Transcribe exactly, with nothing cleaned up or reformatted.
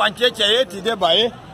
Pancheche, eh, today, bye.